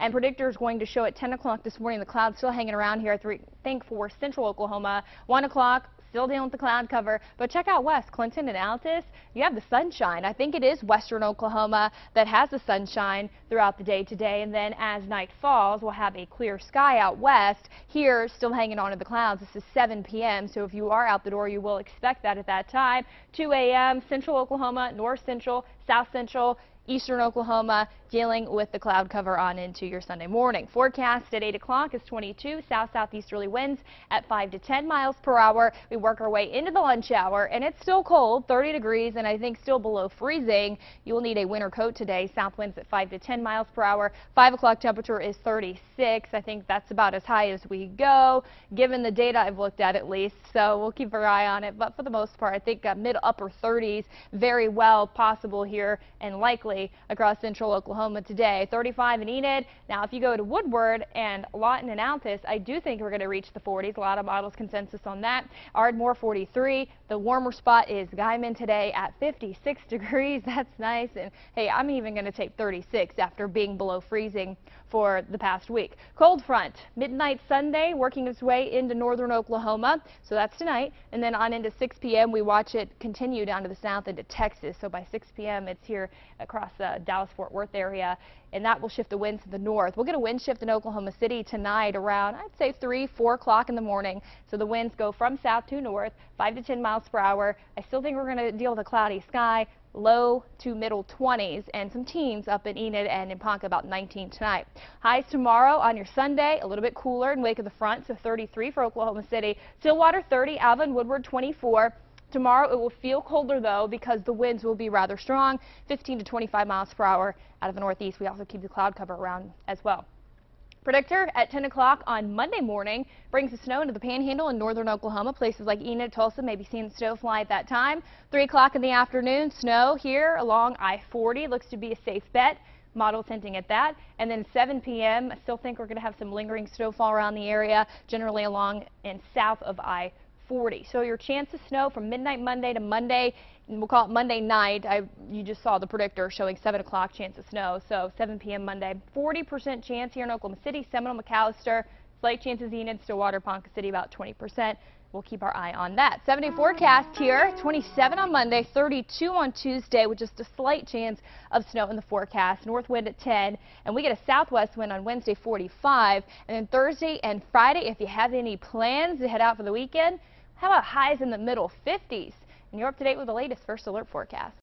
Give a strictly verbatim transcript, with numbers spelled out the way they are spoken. And predictors going to show at ten o'clock this morning. The cloud still hanging around here, I think, for central Oklahoma. one o'clock. Still dealing with the cloud cover, but check out West Clinton and Altus. You have the sunshine. I think it is western Oklahoma that has the sunshine throughout the day today, and then as night falls, we'll have a clear sky out west. Here, still hanging on to the clouds. This is seven p m, so if you are out the door, you will expect that at that time. two a m, central Oklahoma, north central, south central, eastern Oklahoma dealing with the cloud cover on into your Sunday morning. Forecast at eight o'clock is twenty-two. South-southeasterly winds at five to ten miles per hour. We work our way into the lunch hour, and it's still cold, thirty degrees, and I think still below freezing. You will need a winter coat today. South winds at five to ten miles per hour. five o'clock temperature is thirty-six. I think that's about as high as we go, given the data I've looked at at least. So we'll keep our eye on it, but for the most part, I think uh, mid-upper thirties very well possible here and likely across central Oklahoma today. thirty-five in Enid. Now, if you go to Woodward and Lawton and Altus, I do think we're going to reach the forties. A lot of models consensus on that. Ardmore forty-three. The warmer spot is Guyman today at fifty-six degrees. That's nice. And hey, I'm even going to take thirty-six after being below freezing for the past week. Cold front, midnight Sunday, working its way into northern Oklahoma. So that's tonight. And then on into six p m, we watch it continue down to the south into Texas. So by six p m, it's here across the Dallas-Fort Worth area, and that will shift the winds to the north. We'll get a wind shift in Oklahoma City tonight around, I'd say, three, four o'clock in the morning. So the winds go from south to north, five to ten miles per hour. I still think we're going to deal with a cloudy sky, low to middle twenties, and some teens up in Enid and in Ponca about nineteen tonight. Highs tomorrow on your Sunday, a little bit cooler in wake of the front, so thirty-three for Oklahoma City. Stillwater thirty, Alva and Woodward twenty-four. Tomorrow it will feel colder, though, because the winds will be rather strong, fifteen to twenty-five miles per hour out of the northeast. We also keep the cloud cover around as well. Predictor at ten o'clock on Monday morning brings the snow into the panhandle in northern Oklahoma. Places like Enid, Tulsa may be seeing snow fly at that time. three o'clock in the afternoon, snow here along I forty. Looks to be a safe bet. Models hinting at that. And then seven p m, I still think we're going to have some lingering snowfall around the area, generally along and south of I forty. So your chance of snow from midnight Monday to Monday, and we'll call it Monday night. I, you just saw the predictor showing seven o'clock chance of snow, so seven p m Monday. forty percent chance here in Oklahoma City, Seminole, McAllister. Slight chances Enid, Stillwater, Ponca City, about twenty percent. We'll keep our eye on that. seventy forecast here, twenty-seven on Monday, thirty-two on Tuesday, with just a slight chance of snow in the forecast. North wind at ten, and we get a southwest wind on Wednesday, forty-five. And then Thursday and Friday, if you have any plans to head out for the weekend, how about highs in the middle fifties? And you're up to date with the latest First Alert forecast.